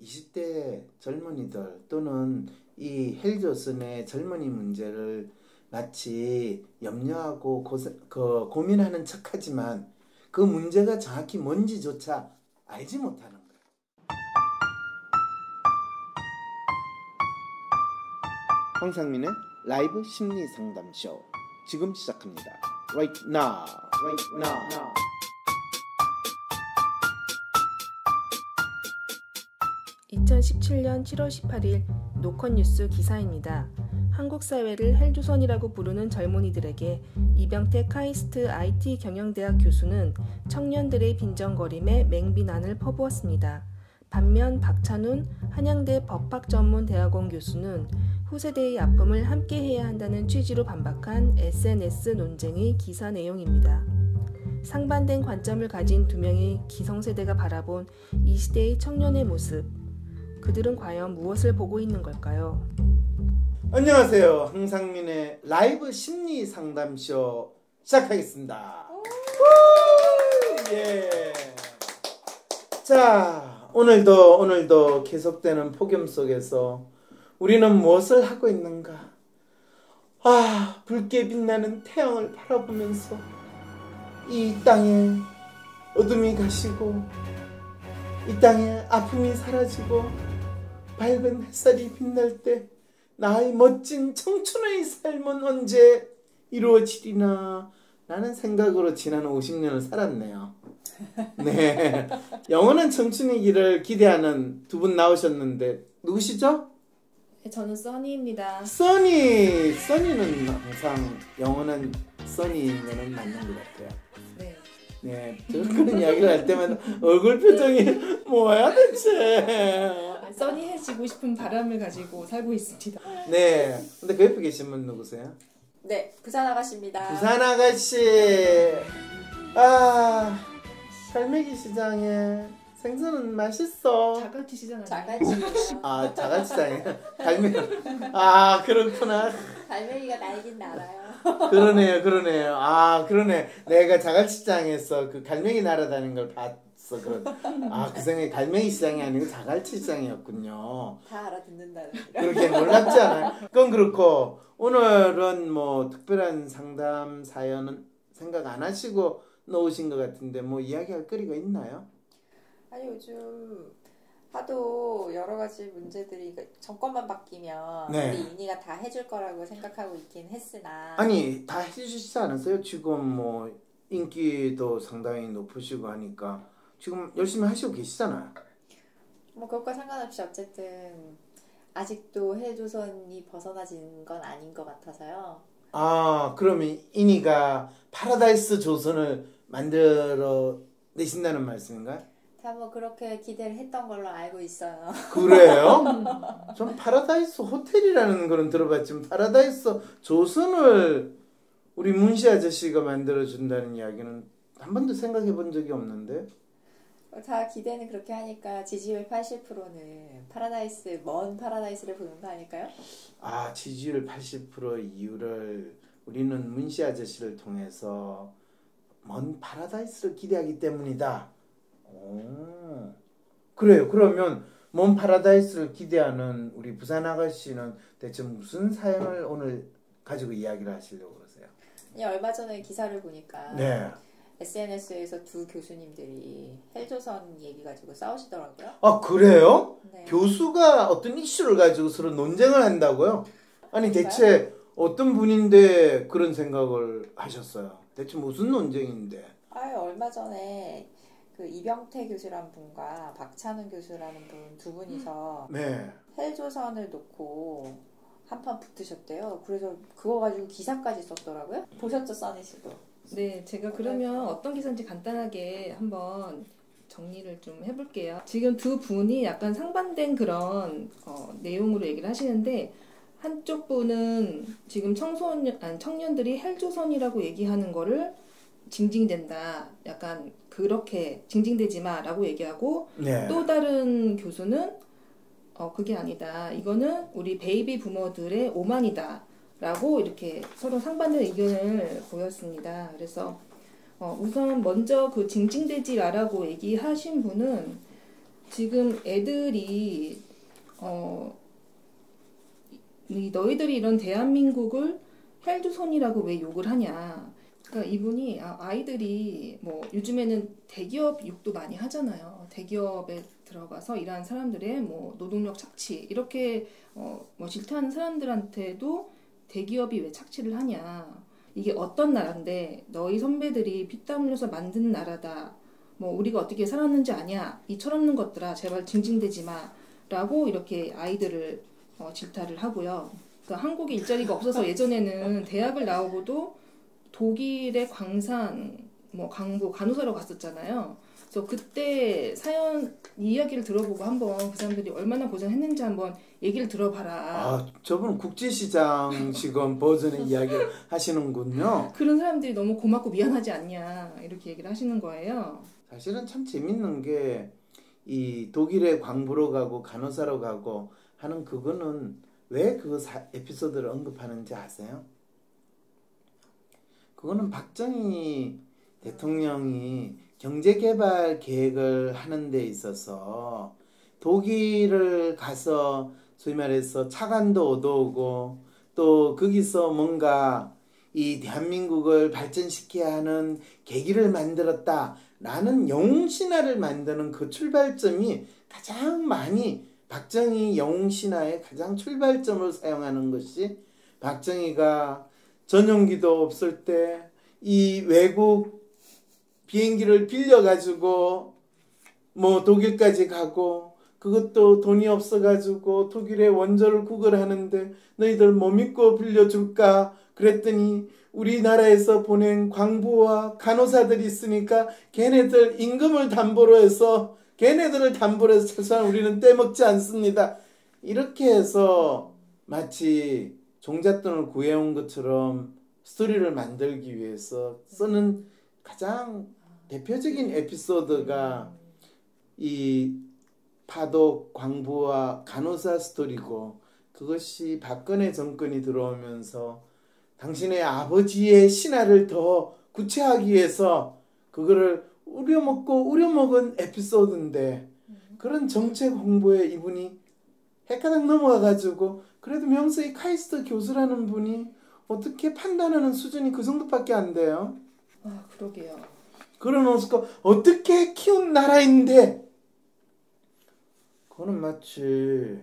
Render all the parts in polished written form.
20대 젊은이들 또는 이 헬조선의 젊은이 문제를 마치 염려하고 고민하는 척하지만 그 문제가 정확히 뭔지조차 알지 못하는 거예요. 황상민의 라이브 심리상담쇼 지금 시작합니다. Right now, right now. Right now. 2017년 7월 18일 노컷뉴스 기사입니다. 한국 사회를 헬조선이라고 부르는 젊은이들에게 이병태 카이스트 IT 경영대학 교수는 청년들의 빈정거림에 맹비난을 퍼부었습니다. 반면 박찬훈 한양대 법학전문대학원 교수는 후세대의 아픔을 함께해야 한다는 취지로 반박한 SNS 논쟁의 기사 내용입니다. 상반된 관점을 가진 두 명의 기성세대가 바라본 이 시대의 청년의 모습, 그들은 과연 무엇을 보고 있는 걸까요? 안녕하세요. 황상민의 라이브 심리 상담쇼 시작하겠습니다. 예. 자, 오늘도 계속되는 폭염 속에서 우리는 무엇을 하고 있는가? 아, 붉게 빛나는 태양을 바라보면서 이 땅에 어둠이 가시고 이 땅에 아픔이 사라지고 밝은 햇살이 빛날 때 나의 멋진 청춘의 삶은 언제 이루어지리나 라는 생각으로 지난 50년을 살았네요. 네, 영원한 청춘이기를 기대하는 두 분 나오셨는데 누구시죠? 저는 써니입니다. 써니는 항상 영원한 써니는 맞는 것 같아요. 네. 네, 저는 그런 이야기를 할 때마다 얼굴 표정이 뭐야 대체? 써니해지고 싶은 바람을 가지고 살고 있습니다. 네, 근데 그 옆에 계신 분 누구세요? 네, 부산 아가씨입니다. 부산 아가씨. 아, 갈매기 시장에 생선은 맛있어. 자갈치 시장. 자갈치. 아, 자갈치 시장에 갈매기. 아, 그렇구나. 갈매기가 날긴 날아요. 그러네요. 아, 그러네. 내가 자갈치 시장에서 그 갈매기 날아다니는 걸 봤어. 아, 그 생각에 갈매기 시장이 아니고 자갈치 시장이었군요. 다 알아듣는다는. 그렇게 놀랍지 않아요? 그건 그렇고 오늘은 뭐 특별한 상담 사연은 생각 안 하시고 넣으신 것 같은데 뭐 이야기할 거리가 있나요? 아니, 요즘 하도 여러 가지 문제들이 정권만 바뀌면 네. 우리 인이가 다 해줄 거라고 생각하고 있긴 했으나 아니 다 해주시지 않았어요? 지금 뭐 인기도 상당히 높으시고 하니까 지금 열심히 하시고 계시잖아요. 뭐 그것과 상관없이 어쨌든 아직도 해조선이 벗어나진 건 아닌 것 같아서요. 아, 그러면 인이가 파라다이스 조선을 만들어 내신다는 말씀인가요? 다 뭐 그렇게 기대를 했던 걸로 알고 있어요. 그래요? 전 파라다이스 호텔이라는 거는 들어봤지만 파라다이스 조선을 우리 문시 아저씨가 만들어준다는 이야기는 한 번도 생각해 본 적이 없는데 다 기대는 그렇게 하니까 지지율 80%는 파라다이스, 먼 파라다이스를 보는 거 아닐까요? 아, 지지율 80% 이유를 우리는 문시 아저씨를 통해서 먼 파라다이스를 기대하기 때문이다. 오, 그래요. 그러면 먼 파라다이스를 기대하는 우리 부산 아가씨는 대체 무슨 사연을 오늘 가지고 이야기를 하시려고 그러세요? 아니, 얼마 전에 기사를 보니까 네. SNS에서 두 교수님들이 헬조선 얘기 가지고 싸우시더라고요. 아, 그래요? 네. 교수가 어떤 이슈를 가지고 서로 논쟁을 한다고요? 아니, 대체 어떤 분인데 그런 생각을 하셨어요? 대체 무슨 논쟁인데? 아유, 얼마 전에 그 이병태 교수라는 분과 박찬웅 교수라는 분 두 분이서 네. 헬조선을 놓고 한판 붙으셨대요. 그래서 그거 가지고 기사까지 썼더라고요. 보셨죠, 써니씨도? 네, 제가 그러면 어떤 기사인지 간단하게 한번 정리를 좀 해볼게요. 지금 두 분이 약간 상반된 그런 내용으로 얘기를 하시는데 한쪽 분은 지금 청년들이 헬조선이라고 얘기하는 거를 징징댄다, 약간 그렇게 징징대지 마라고 얘기하고 네. 또 다른 교수는 그게 아니다, 이거는 우리 베이비 부머들의 오만이다 라고 이렇게 서로 상반된 의견을 보였습니다. 그래서 우선 먼저 그 징징대지 마라고 얘기하신 분은 지금 애들이 너희들이 이런 대한민국을 헬조선이라고 왜 욕을 하냐. 그러니까 이분이 아이들이 요즘에는 대기업 욕도 많이 하잖아요. 대기업에 들어가서 일하는 사람들의 노동력 착취 이렇게 질타하는 사람들한테도 대기업이 왜 착취를 하냐. 이게 어떤 나라인데 너희 선배들이 피땀 흘려서 만든 나라다. 우리가 어떻게 살았는지 아냐. 이 철없는 것들아 제발 징징대지 마. 라고 이렇게 아이들을 질타를 하고요. 그러니까 한국에 일자리가 없어서 예전에는 대학을 나오고도 독일의 광산, 강보, 간호사로 갔었잖아요. 그래서 그때 사연 이야기를 들어보고 한번 그 사람들이 얼마나 고생했는지 한번 얘기를 들어봐라. 아, 저분은 국제시장 지금 버전의 이야기 하시는군요. 그런 사람들이 너무 고맙고 미안하지 않냐 이렇게 얘기를 하시는 거예요. 사실은 참 재밌는 게 이 독일의 광부로 가고 간호사로 가고 하는 그거는 왜 그 에피소드를 언급하는지 아세요? 그거는 박정희 대통령이 경제개발 계획을 하는 데 있어서 독일을 가서 소위 말해서 차관도 얻어오고 또 거기서 뭔가 이 대한민국을 발전시켜야 하는 계기를 만들었다라는 영웅신화를 만드는 그 출발점이 가장 많이 박정희 영웅신화의 가장 출발점을 사용하는 것이 박정희가 전용기도 없을 때 이 외국 비행기를 빌려가지고 독일까지 가고 그것도 돈이 없어가지고 독일의 원조를 구걸하는데 너희들 뭐 믿고 빌려줄까 그랬더니 우리나라에서 보낸 광부와 간호사들이 있으니까 걔네들 임금을 담보로 해서 걔네들을 담보로 해서 최소한 우리는 떼먹지 않습니다. 이렇게 해서 마치 종잣돈을 구해온 것처럼 스토리를 만들기 위해서 쓰는 가장 대표적인 에피소드가 이 파독 광부와 간호사 스토리고 그것이 박근혜 정권이 들어오면서 당신의 아버지의 신화를 더 구체화하기 위해서 그거를 우려먹고 우려먹은 에피소드인데 그런 정책 홍보에 이분이 헷가닥 넘어가가지고 그래도 명색이 카이스트 교수라는 분이 어떻게 판단하는 수준이 그 정도밖에 안 돼요. 아 그러게요. 그런 모습과 어떻게 키운 나라인데 그거는 마치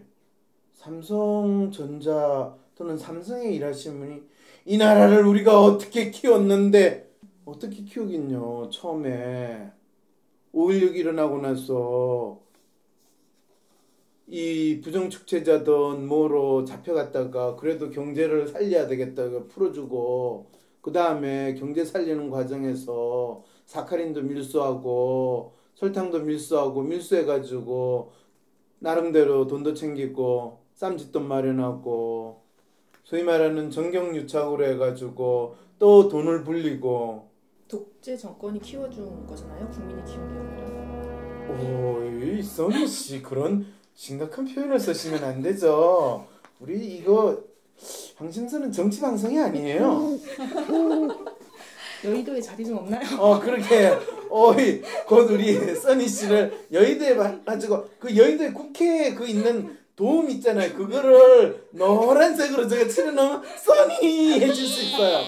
삼성전자 또는 삼성에 일하시는 분이 이 나라를 우리가 어떻게 키웠는데 어떻게 키우긴요. 처음에 5.16 일어나고 나서 이 부정축제자든 뭐로 잡혀갔다가 그래도 경제를 살려야 되겠다고 풀어주고 그 다음에 경제 살리는 과정에서 사카린도 밀수하고 설탕도 밀수하고 밀수해가지고 나름대로 돈도 챙기고 쌈짓돈 마련하고 소위 말하는 정경유착으로 해가지고 또 돈을 불리고 독재 정권이 키워준 거잖아요. 국민이 키운 게 아니라. 오이 써니씨 그런 심각한 표현을 쓰시면 안 되죠. 우리 이거 황심소는 정치 방송이 아니에요. 여의도에 자리 좀 없나요? 그렇게 곧 우리 써니 씨를 여의도에 가지고 그 여의도에 국회에 그 있는 도움 있잖아요. 그거를 노란색으로 제가 칠해놓으면 써니 해줄 수 있어요.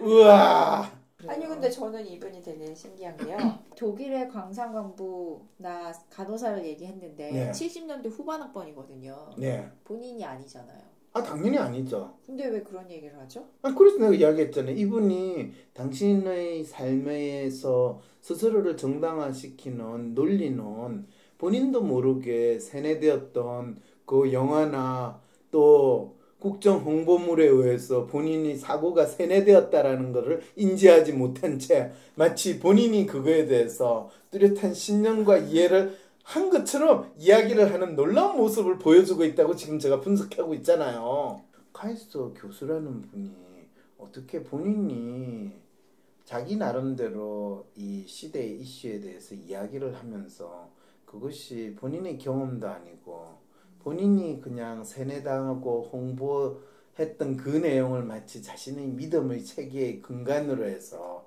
우와. 아니 근데 저는 이분이 되게 신기한 게요. 독일의 광산광부나 간호사를 얘기했는데 네. 70년대 후반 학번이거든요. 네. 본인이 아니잖아요. 아 당연히 아니죠. 근데 왜 그런 얘기를 하죠? 아 그래서 내가 이야기했잖아요. 이분이 당신의 삶에서 스스로를 정당화시키는 논리는 본인도 모르게 세뇌되었던 그 영화나 또 국정 홍보물에 의해서 본인이 사고가 세뇌되었다라는 것을 인지하지 못한 채 마치 본인이 그거에 대해서 뚜렷한 신념과 이해를 한 것처럼 이야기를 하는 놀라운 모습을 보여주고 있다고 지금 제가 분석하고 있잖아요. 카이스트 교수라는 분이 어떻게 본인이 자기 나름대로 이 시대의 이슈에 대해서 이야기를 하면서 그것이 본인의 경험도 아니고 본인이 그냥 세뇌당하고 홍보했던 그 내용을 마치 자신의 믿음의 체계의 근간으로 해서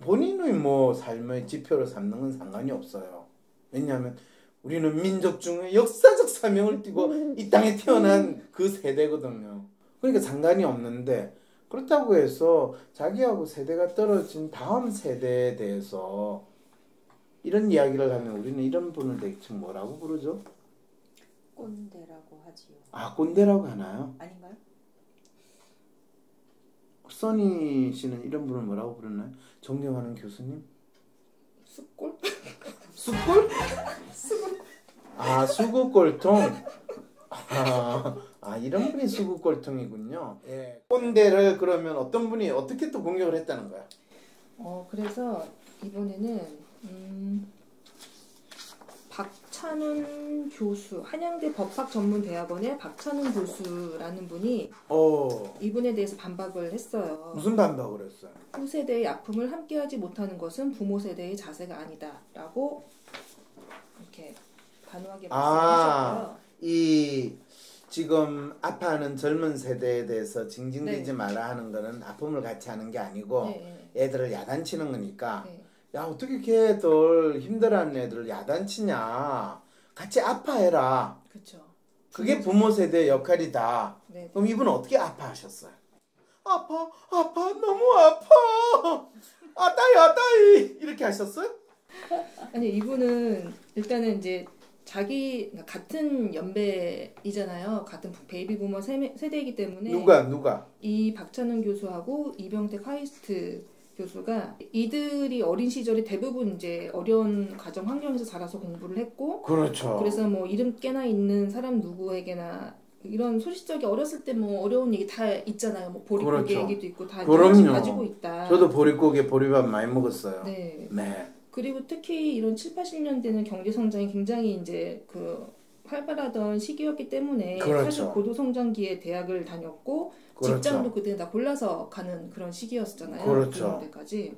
본인의 삶의 지표로 삼는 건 상관이 없어요. 왜냐하면 우리는 민족 중의 역사적 사명을 띠고 이 땅에 태어난 그 세대거든요. 그러니까 상관이 없는데 그렇다고 해서 자기하고 세대가 떨어진 다음 세대에 대해서 이런 이야기를 하면 우리는 이런 분을 대충 뭐라고 부르죠? 꼰대라고 하지요. 아, 꼰대라고 하나요? 아닌가요? 써니 씨는 이런 분을 뭐라고 부르나요? 존경하는 교수님? 쑥골? 쑥골? 수구골. 아, 수구골통. 아, 이런 분이 수구골통이군요. 예. 꼰대를 그러면 어떤 분이 어떻게 또 공격을 했다는 거야? 그래서 이번에는 박찬훈 교수, 한양대 법학전문대학원의 박찬훈 교수라는 분이 이분에 대해서 반박을 했어요. 무슨 반박을 했어요? 후세대의 아픔을 함께하지 못하는 것은 부모 세대의 자세가 아니다 라고 이렇게 단호하게 말씀하셨고요. 이 지금 아파하는 젊은 세대에 대해서 징징대지 말라 하는 거는 아픔을 같이 하는 게 아니고 애들을 야단치는 거니까 야, 어떻게 걔들 힘들어하는 애들을 야단치냐. 같이 아파해라. 그쵸. 그게 부모 세대의 역할이다. 네네. 그럼 이분은 어떻게 아파하셨어요? 아파, 아파, 너무 아파. 아, 따이, 아, 따이. 이렇게 하셨어요? 아니, 이분은 일단은 이제 자기 같은 연배이잖아요. 같은 베이비부머 세대이기 때문에. 누가? 이 박찬웅 교수하고 이병태 카이스트 교수가 이들이 어린 시절에 대부분 이제 어려운 가정 환경에서 자라서 공부를 했고, 그렇죠. 그래서 뭐 이름 깨나 있는 사람 누구에게나 이런 소시적이 어렸을 때 뭐 어려운 얘기 다 있잖아요. 뭐 보릿고개 그렇죠. 얘기도 있고 다 가지고 있다. 저도 보릿고개 보리밥 많이 먹었어요. 네. 네. 그리고 특히 이런 7, 80년대는 경제 성장이 굉장히 이제 그 활발하던 시기였기 때문에 그렇죠. 사실 고도성장기에 대학을 다녔고 그렇죠. 직장도 그때 다 골라서 가는 그런 시기였잖아요. 그렇죠. 때까지.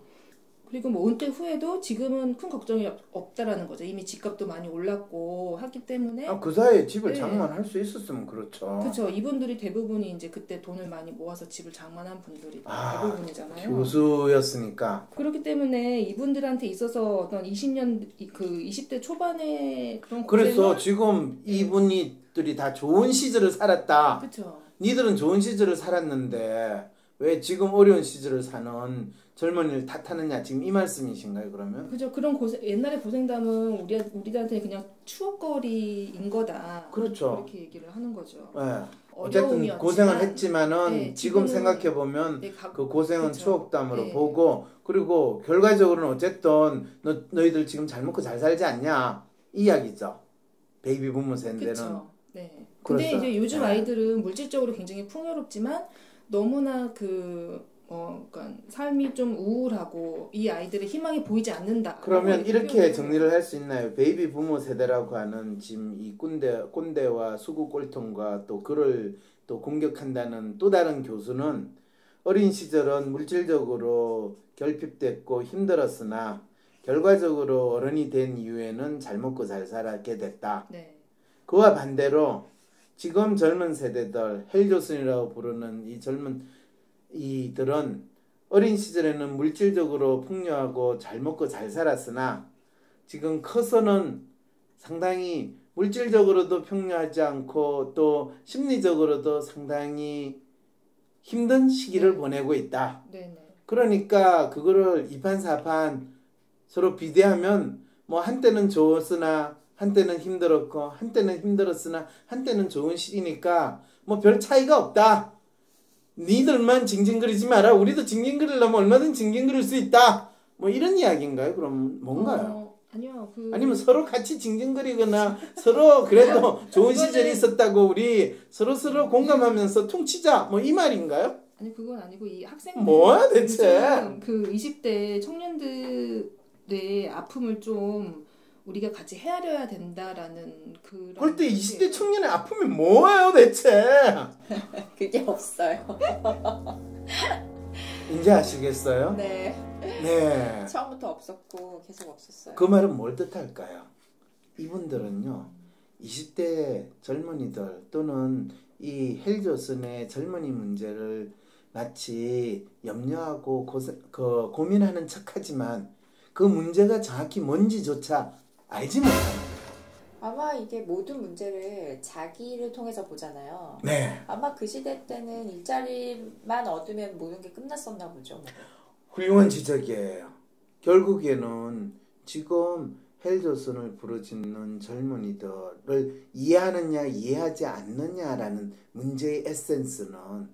그리고 뭐 은퇴 후에도 지금은 큰 걱정이 없다라는 거죠. 이미 집값도 많이 올랐고 하기 때문에 그 사이에 집을 장만할 수 있었으면 그렇죠. 그렇죠. 이분들이 대부분이 이제 그때 돈을 많이 모아서 집을 장만한 분들이 대부분이잖아요. 교수였으니까. 그렇기 때문에 이분들한테 있어서 어떤 20대 초반에 그런 그래서 지금 이분들이 다 좋은 시절을 살았다. 그렇죠. 니들은 좋은 시절을 살았는데 왜 지금 어려운 시절을 사는 젊은이를 탓하느냐 지금 이 말씀이신가요 그러면? 그죠. 그런 고생, 옛날의 고생담은 우리들한테 그냥 추억거리인 거다. 그렇죠. 그렇게 얘기를 하는 거죠. 네. 어쨌든 고생을 했지만은 네, 지금 생각해보면 네, 그 고생은 그렇죠. 추억담으로 네. 보고 그리고 결과적으로는 어쨌든 너희들 지금 잘 먹고 잘 살지 않냐 이 이야기죠. 베이비 부모 세대는. 그렇죠. 네. 근데 그렇죠? 이제 요즘 아이들은 물질적으로 굉장히 풍요롭지만 너무나 그러니까 삶이 좀 우울하고 이 아이들의 희망이 보이지 않는다. 그러면 이렇게 정리를 할 수 있나요? 베이비 부모 세대라고 하는 지금 이 꼰대와 수구꼴통과 또 그를 또 공격한다는 또 다른 교수는 어린 시절은 물질적으로 결핍됐고 힘들었으나 결과적으로 어른이 된 이후에는 잘 먹고 잘 살게 됐다. 네. 그와 반대로 지금 젊은 세대들 헬조선이라고 부르는 이 젊은 이들은 어린 시절에는 물질적으로 풍요하고 잘 먹고 잘 살았으나 지금 커서는 상당히 물질적으로도 풍요하지 않고 또 심리적으로도 상당히 힘든 시기를 보내고 있다. 네네. 그러니까 그거를 이판사판 서로 비대하면 뭐 한때는 좋았으나 한때는 힘들었고 한때는 힘들었으나 한때는 좋은 시기니까 뭐 별 차이가 없다. 니들만 징징거리지 마라. 우리도 징징거리려면 얼마든 징징거릴 수 있다. 뭐 이런 이야기인가요? 그럼 뭔가요? 아니요. 아니면 서로 같이 징징거리거나 서로 그래도 좋은 시절이 있었다고 우리 서로서로 공감하면서 퉁치자. 뭐 이 말인가요? 아니 그건 아니고 이 학생들 뭐야 대체? 그 20대 청년들의 아픔을 좀 우리가 같이 헤아려야 된다라는 그런. 그럴 때 20대 청년의 아픔이 뭐예요 대체? 그게 없어요. 이제 아시겠어요? 네. 네. 처음부터 없었고 계속 없었어요. 그 말은 뭘 뜻할까요? 이분들은요. 20대 젊은이들 또는 이 헬조선의 젊은이 문제를 마치 염려하고 고민하는 척하지만 그 문제가 정확히 뭔지조차 알지 못합니다. 아마 이게 모든 문제를 자기를 통해서 보잖아요. 네. 아마 그 시대 때는 일자리만 얻으면 모든 게 끝났었나 보죠. 훌륭한 지적이에요. 결국에는 지금 헬조선을 부르짖는 젊은이들을 이해하느냐 이해하지 않느냐라는 문제의 에센스는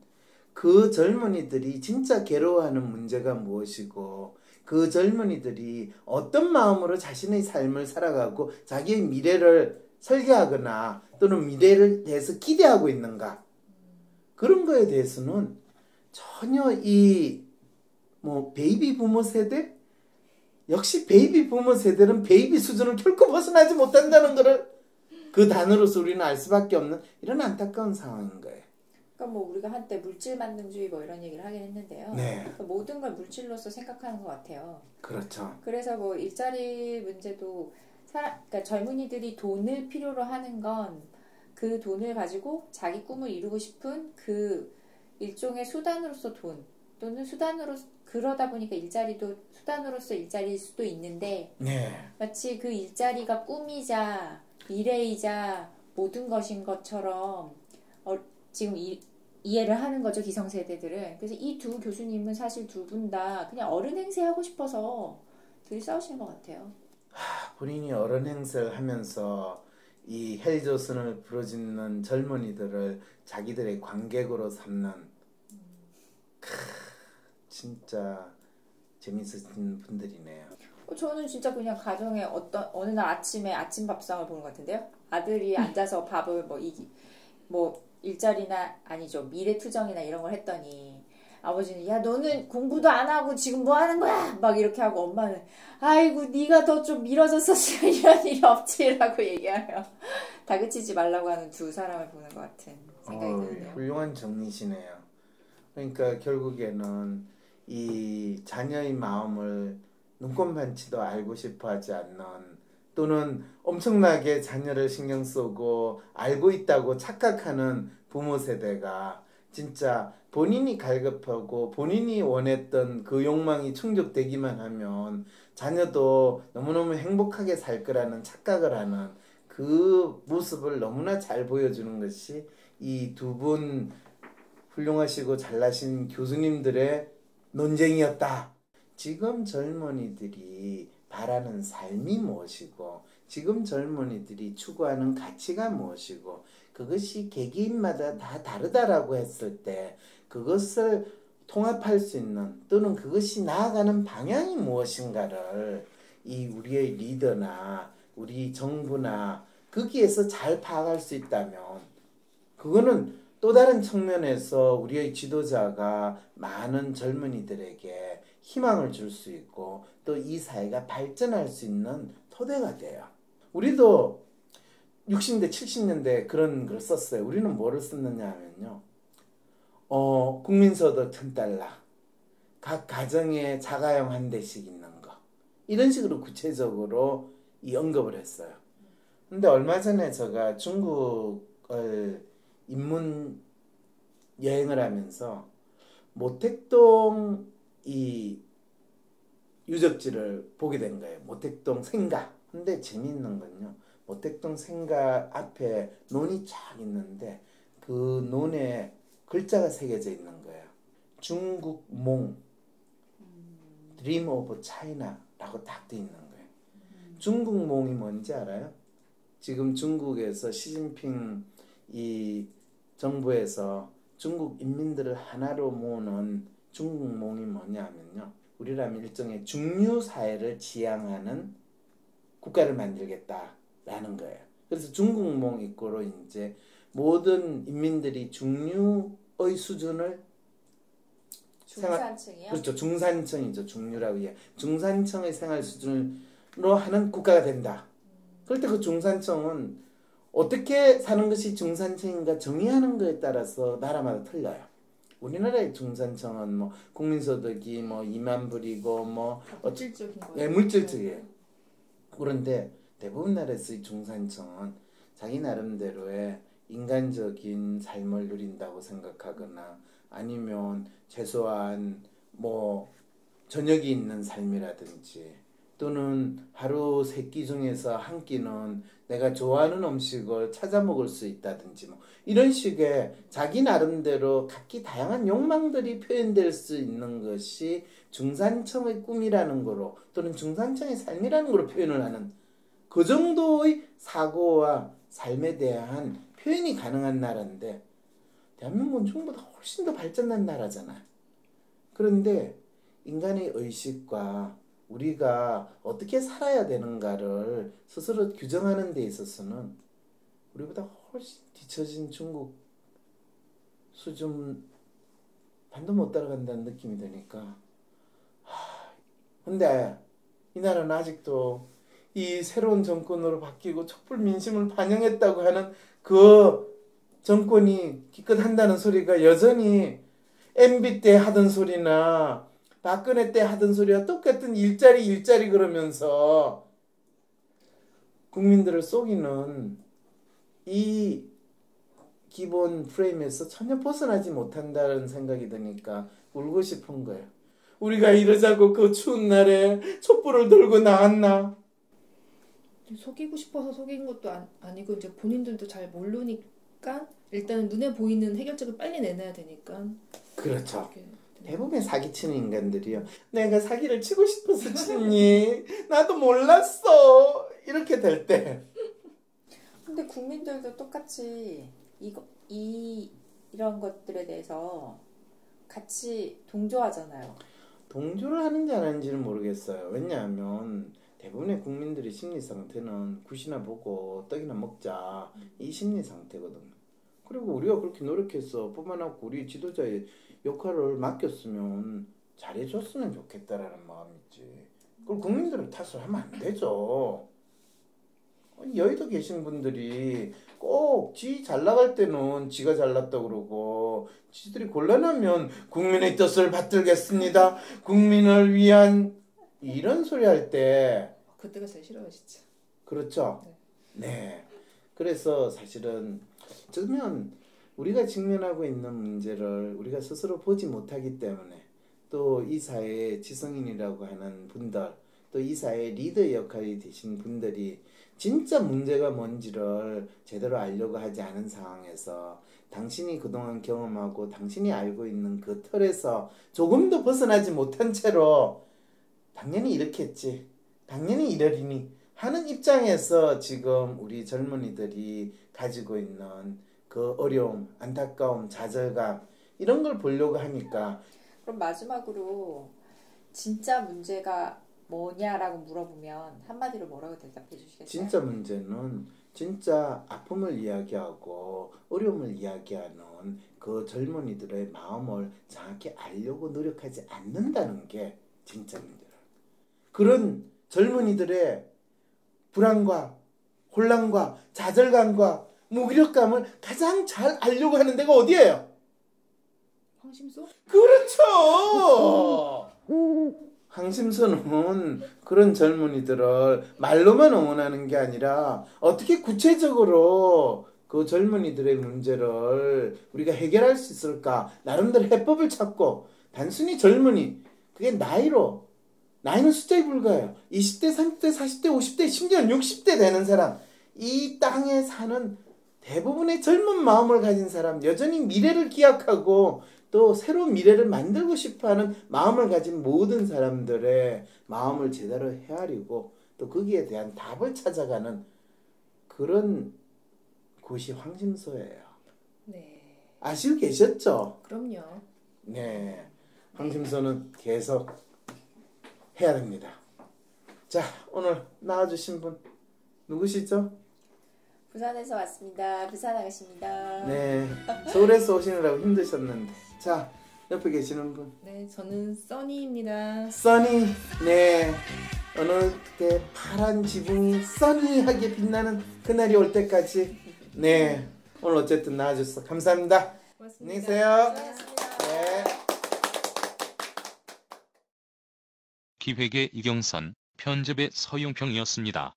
그 젊은이들이 진짜 괴로워하는 문제가 무엇이고 그 젊은이들이 어떤 마음으로 자신의 삶을 살아가고 자기의 미래를 설계하거나 또는 미래를 대해서 기대하고 있는가, 그런 거에 대해서는 전혀 이 뭐 베이비 부모 세대, 역시 베이비 부모 세대는 베이비 수준을 결코 벗어나지 못한다는 거를 그 단어로서 우리는 알 수밖에 없는 이런 안타까운 상황인 거예요. 그러니까 뭐 우리가 한때 물질 만능주의 뭐 이런 얘기를 하긴 했는데요. 네. 그러니까 모든 걸 물질로서 생각하는 것 같아요. 그렇죠. 그래서 뭐 일자리 문제도 그러니까 젊은이들이 돈을 필요로 하는 건 그 돈을 가지고 자기 꿈을 이루고 싶은 그 일종의 수단으로서 돈, 또는 수단으로, 그러다 보니까 일자리도 수단으로서 일자리일 수도 있는데, 네, 마치 그 일자리가 꿈이자 미래이자 모든 것인 것처럼 지금 이해를 하는 거죠, 기성세대들은. 그래서 이 두 교수님은 사실 두 분 다 그냥 어른 행세하고 싶어서 둘이 싸우시는 것 같아요. 본인이 어른 행세를 하면서 이 헬조선을 부르짖는 젊은이들을 자기들의 관객으로 삼는, 진짜 재밌으신 분들이네요. 저는 진짜 그냥 가정에 어느 날 아침에 아침 밥상을 보는 것 같은데요. 아들이 앉아서 밥을 뭐 일자리나 아니죠, 미래 투정이나 이런 걸 했더니 아버지는 야 너는 공부도 안 하고 지금 뭐 하는 거야 막 이렇게 하고, 엄마는 아이고 네가 더 좀 밀어줬었으면 이런 일이 없지라고 얘기하며 다그치지 말라고 하는 두 사람을 보는 것 같은 생각이 드네요. 훌륭한 정리시네요. 그러니까 결국에는 이 자녀의 마음을 눈꼽만치도 알고 싶어하지 않는, 또는 엄청나게 자녀를 신경 쓰고 알고 있다고 착각하는 부모 세대가 진짜 본인이 갈급하고 본인이 원했던 그 욕망이 충족되기만 하면 자녀도 너무너무 행복하게 살 거라는 착각을 하는 그 모습을 너무나 잘 보여주는 것이 이 두 분 훌륭하시고 잘나신 교수님들의 논쟁이었다. 지금 젊은이들이 바라는 삶이 무엇이고 지금 젊은이들이 추구하는 가치가 무엇이고 그것이 개개인마다 다 다르다라고 했을 때 그것을 통합할 수 있는, 또는 그것이 나아가는 방향이 무엇인가를 이 우리의 리더나 우리 정부나 거기에서 잘 파악할 수 있다면, 그거는 또 다른 측면에서 우리의 지도자가 많은 젊은이들에게 희망을 줄 수 있고 또 이 사회가 발전할 수 있는 토대가 돼요. 우리도 60년대, 70년대 그런 걸 썼어요. 우리는 뭐를 썼느냐 하면요, 국민소득 1000달러, 각 가정에 자가용 한 대씩 있는 거, 이런 식으로 구체적으로 이 언급을 했어요. 근데 얼마 전에 제가 중국을 인문 여행을 하면서 모택동 이 유적지를 보게 된 거예요. 모택동 생가. 근데 재미있는 건요, 모택동 생가 앞에 논이 쫙 있는데 그 논에 글자가 새겨져 있는 거예요. 중국몽, 드림 오브 차이나라고 딱 돼 있는 거예요. 중국몽이 뭔지 알아요? 지금 중국에서 시진핑 이 정부에서 중국 인민들을 하나로 모으는 중국몽이 뭐냐면요, 우리라면 일종의 중류사회를 지향하는 국가를 만들겠다라는 거예요. 그래서 중국몽 입고로 이제 모든 인민들이 중류의 수준을, 중산층이요? 그렇죠, 중산층이죠. 중류라고 해요. 중산층의 생활 수준으로 하는 국가가 된다. 그럴 때 그 중산층은 어떻게 사는 것이 중산층인가 정의하는 것에 따라서 나라마다 틀려요. 우리나라의 중산층은 뭐 국민소득이 뭐 2만 불이고 뭐 물질적인 거예요. 네, 물질적이에요. 그런데 대부분 나라에서의 중산층은 자기 나름대로의 인간적인 삶을 누린다고 생각하거나 아니면 최소한 뭐 저녁이 있는 삶이라든지 또는 하루 세 끼 중에서 한 끼는 내가 좋아하는 음식을 찾아 먹을 수 있다든지 뭐 이런 식의 자기 나름대로 각기 다양한 욕망들이 표현될 수 있는 것이 중산층의 꿈이라는 거로 또는 중산층의 삶이라는 거로 표현을 하는 그 정도의 사고와 삶에 대한 표현이 가능한 나라인데 대한민국은 중국보다 훨씬 더 발전한 나라잖아. 그런데 인간의 의식과 우리가 어떻게 살아야 되는가를 스스로 규정하는 데 있어서는 우리보다 훨씬 뒤처진 중국 수준 반도 못 따라간다는 느낌이 드니까 근데 이 나라는 아직도 이 새로운 정권으로 바뀌고 촛불 민심을 반영했다고 하는 그 정권이 기껏 한다는 소리가 여전히 MB 때 하던 소리나 박근혜 때 하던 소리와 똑같은 일자리 그러면서 국민들을 속이는 이 기본 프레임에서 전혀 벗어나지 못한다는 생각이 드니까 울고 싶은 거예요. 우리가 이러자고 그 추운 날에 촛불을 들고 나왔나? 속이고 싶어서 속인 것도 아니고 이제 본인들도 잘 모르니까 일단은 눈에 보이는 해결책을 빨리 내놔야 되니까. 그렇죠. 대부분 사기치는 인간들이요. 내가 사기를 치고 싶어서 치니 나도 몰랐어. 이렇게 될 때. 근데 국민들도 똑같이 이런 것들에 대해서 같이 동조하잖아요. 동조를 하는지 안 하는지는 모르겠어요. 왜냐하면 대부분의 국민들의 심리상태는 굿이나 보고 떡이나 먹자 이 심리상태거든요. 그리고 우리가 그렇게 노력해서 뽑아놨고 우리 지도자의 역할을 맡겼으면 잘해줬으면 좋겠다라는 마음이 있지. 그걸 국민들을 탓을 하면 안 되죠. 여의도 계신 분들이 꼭 지 잘 나갈 때는 지가 잘났다고 그러고 지들이 곤란하면 국민의 뜻을 받들겠습니다. 국민을 위한 이런 소리 할 때 그때가 제일 싫어요 진짜. 그렇죠? 네. 그래서 사실은 어쩌면 우리가 직면하고 있는 문제를 우리가 스스로 보지 못하기 때문에 또 이 사회의 지성인이라고 하는 분들 또 이 사회의 리더 역할이 되신 분들이 진짜 문제가 뭔지를 제대로 알려고 하지 않은 상황에서 당신이 그동안 경험하고 당신이 알고 있는 그 틀에서 조금도 벗어나지 못한 채로 당연히 이렇겠지 당연히 이러리니 하는 입장에서 지금 우리 젊은이들이 가지고 있는 그 어려움, 안타까움, 좌절감 이런 걸 보려고 하니까. 그럼 마지막으로 진짜 문제가 뭐냐라고 물어보면 한마디로 뭐라고 대답해 주시겠어요? 진짜 문제는 진짜 아픔을 이야기하고 어려움을 이야기하는 그 젊은이들의 마음을 정확히 알려고 노력하지 않는다는 게 진짜 문제라. 그런 젊은이들의 불안과 혼란과 좌절감과 무기력감을 가장 잘 알려고 하는 데가 어디예요? 황심소? 그렇죠! 황심소는 그런 젊은이들을 말로만 응원하는 게 아니라 어떻게 구체적으로 그 젊은이들의 문제를 우리가 해결할 수 있을까? 나름대로 해법을 찾고 단순히 젊은이, 그게 나이로 나이는 숫자에 불과해요. 20대, 30대, 40대, 50대, 심지어는 60대 되는 사람 이 땅에 사는 대부분의 젊은 마음을 가진 사람, 여전히 미래를 기약하고 또 새로운 미래를 만들고 싶어하는 마음을 가진 모든 사람들의 마음을 제대로 헤아리고 또 거기에 대한 답을 찾아가는 그런 곳이 황심소예요. 네. 아시고 계셨죠? 그럼요. 네. 황심소는 계속 해야 됩니다. 자, 오늘 나와주신 분 누구시죠? 부산에서 왔습니다. 부산 아가씨입니다. 네, 서울에서 오시느라고 힘드셨는데. 자, 옆에 계시는 분. 네, 저는 써니입니다. 써니. 네, 어느 때 파란 지붕이 써니하게 빛나는 그날이 올 때까지. 네, 오늘 어쨌든 나와주셔서 감사합니다. 고맙습니다. 안녕히 계세요. 네. 기획의 이경선, 편집의 서용평이었습니다.